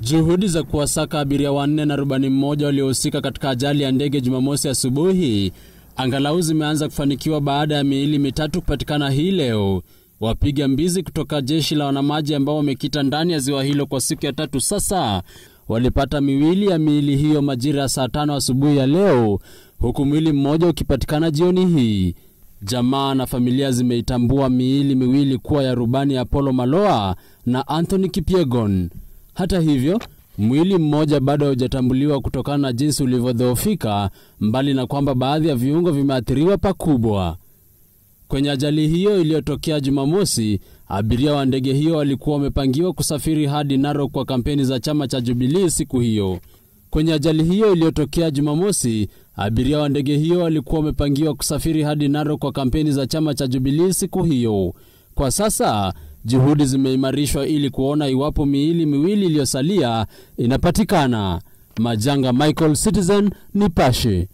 Juhudi za kuwasaka abiria wanne na rubani mmoja waliohusika katika ajali ya ndege Jumamosi asubuhi angalau zimeanza kufanikiwa baada ya miili mitatu kupatikana hii leo. Wapiga mbizi kutoka jeshi la wanamaji ambao wamekita ndani ya ziwa hilo kwa siku ya tatu sasa walipata miwili ya miili hiyo majira saa 5 asubuhi ya leo, huku mwili mmoja ukipatikana jioni hii. Jamaa na familia zimeitambua miili miwili kuwa ya rubani Apollo Maloa na Anthony Kipiegon. Hata hivyo, mwili mmoja bado hujatambuliwa kutokana na jinsi ulivyodhoofika, mbali na kwamba baadhi ya viungo vimeathiriwa pakubwa. Kwenye ajali hiyo iliyotokea Jumamosi, abiria wa ndege hiyo walikuwa wamepangiwa kusafiri hadi Narok kwa kampeni za chama cha Jubilee siku hiyo. Kwa sasa, juhudi zimeimarishwa ili kuona iwapo miili miwili iliyosalia inapatikana. Majanga Michael, Citizen, Nipashe.